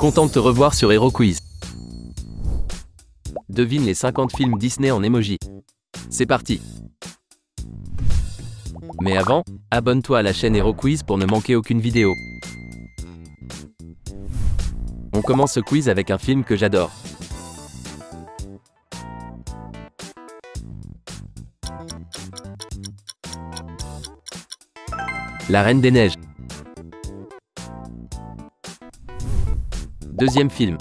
Content de te revoir sur Hero Quiz. Devine les 50 films Disney en emoji. C'est parti. Mais avant, abonne-toi à la chaîne Hero Quiz pour ne manquer aucune vidéo. On commence ce quiz avec un film que j'adore. La Reine des Neiges. Deuxième film.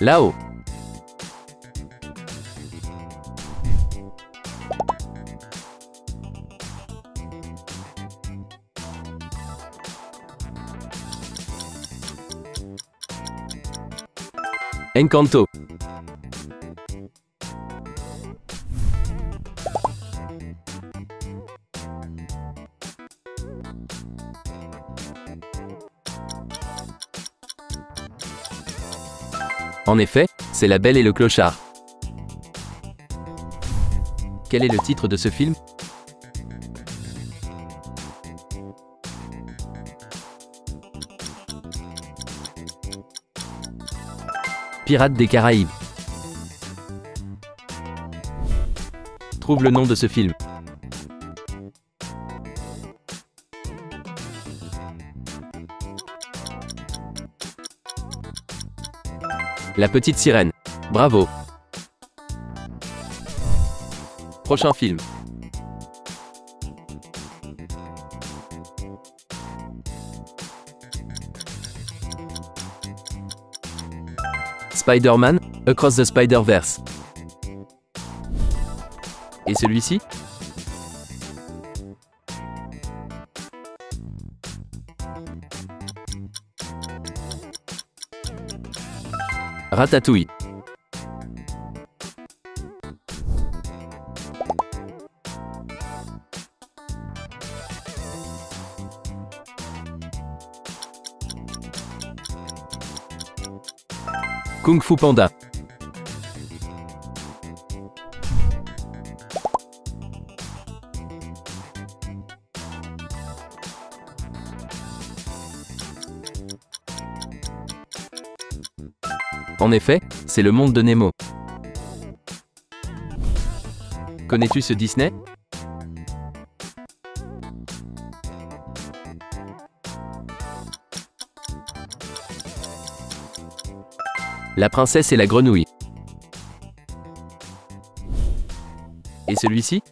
Là-haut. Encanto. En effet, c'est La Belle et le Clochard. Quel est le titre de ce film? Pirates des Caraïbes. Trouve le nom de ce film. La Petite Sirène. Bravo. Prochain film. Spider-Man Across the Spider-Verse. Et celui-ci? Ratatouille. Kung Fu Panda. En effet, c'est Le Monde de Nemo. Connais-tu ce Disney? La Princesse et la Grenouille. Et celui-ci?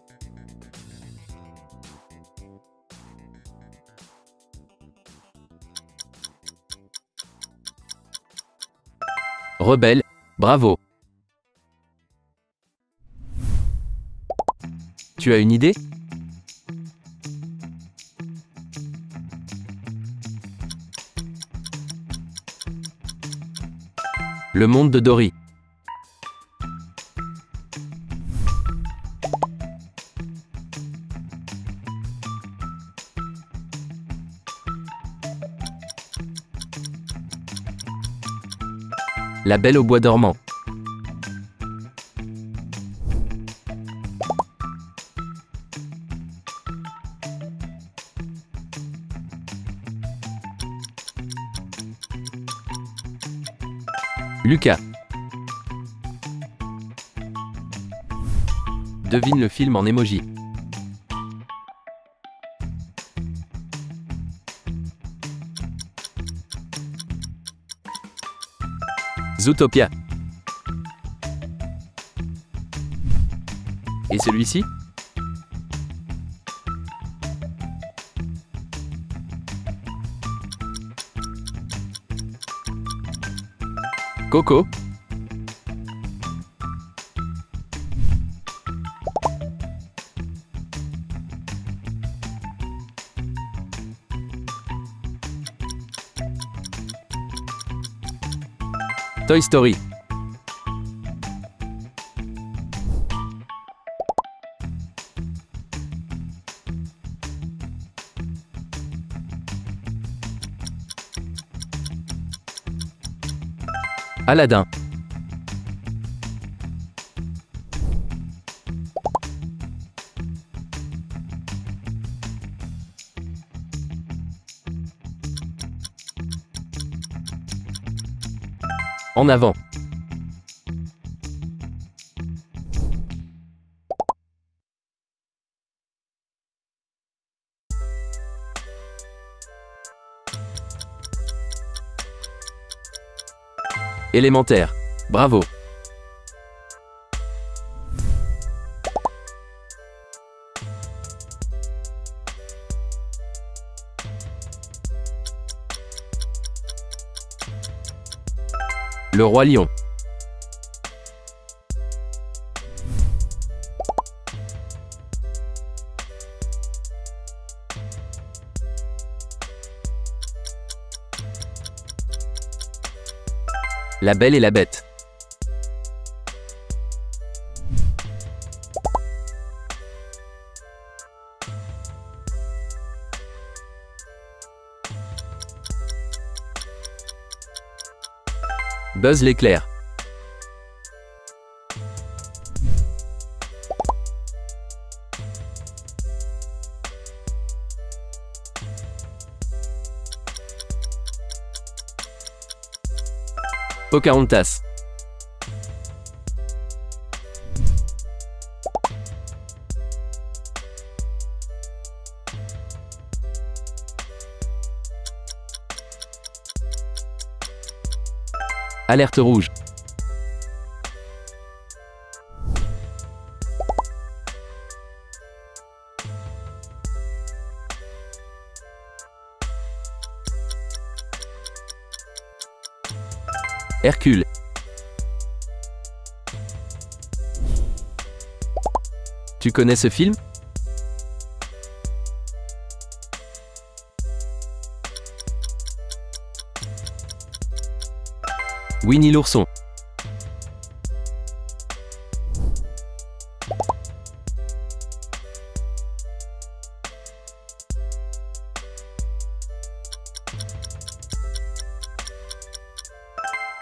Rebelle, bravo. Tu as une idée? Le Monde de Dory. La Belle au Bois Dormant. Lucas. Devine le film en emoji. Zootopia. Et celui-ci? Coco. Toy Story. Aladdin. En avant. Élémentaire. Bravo. Le Roi Lion. La Belle et la Bête. Buzz l'Éclair. Pocahontas. Alerte Rouge. Hercule. Tu connais ce film ? Winnie l'Ourson.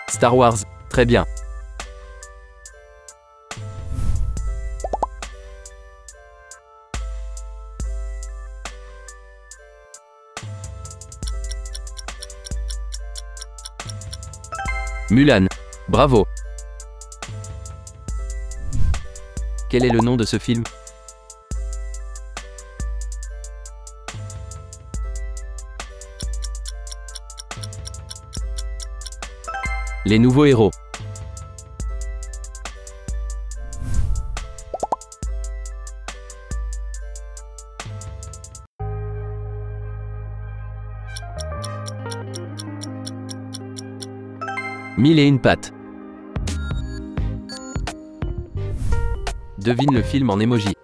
Star Wars, très bien. Mulan, bravo. Quel est le nom de ce film ? Les Nouveaux Héros. Mille et une pattes. Devine le film en émoji.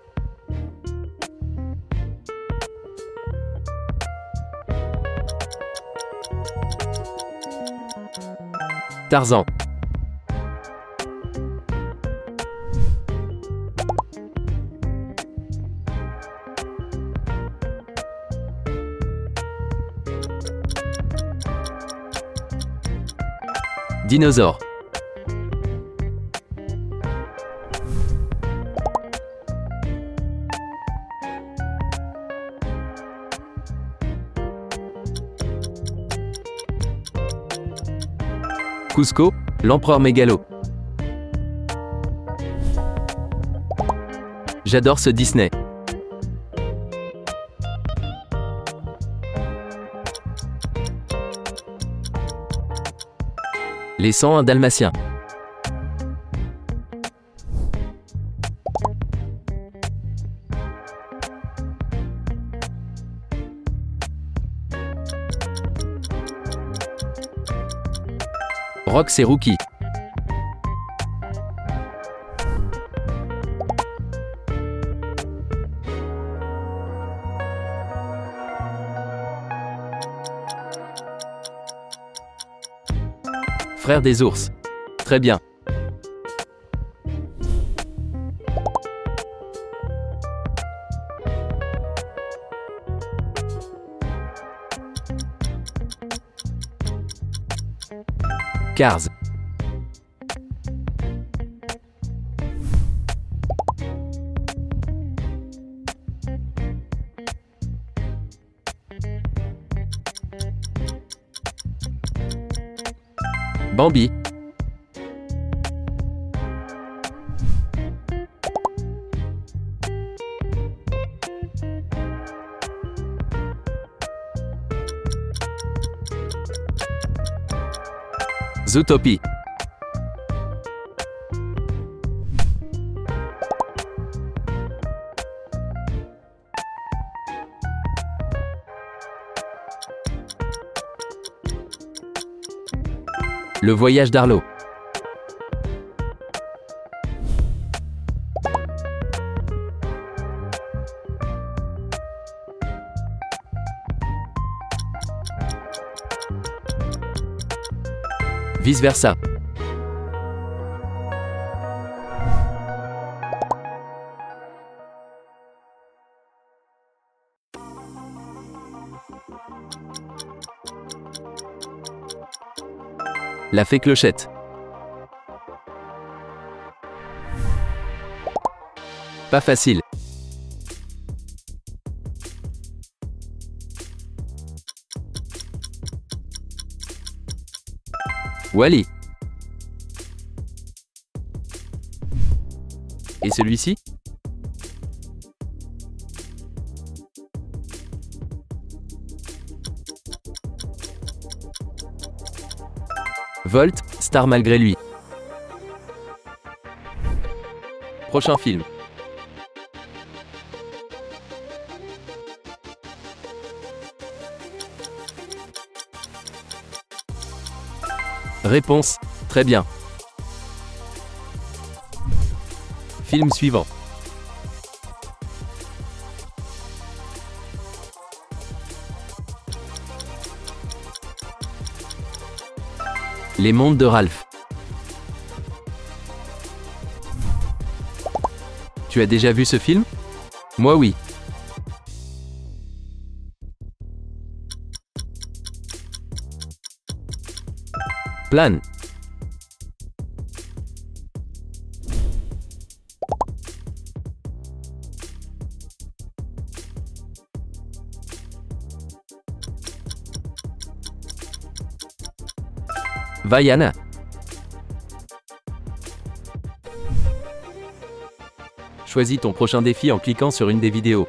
Tarzan. Dinosaure. Cusco, l'empereur mégalo. J'adore ce Disney. Les 101 Dalmatiens. Rox et Rookie. Frères des ours. Très bien. Cars. Bambi. Zootopie. Le voyage d'Arlo. Vice versa. La fée Clochette. Pas facile. Wally. Et celui-ci ? Volt, star malgré lui. Prochain film. Réponse, très bien. Film suivant. Les mondes de Ralph. Tu as déjà vu ce film? Moi oui. Plane. Vaiana. Choisis ton prochain défi en cliquant sur une des vidéos.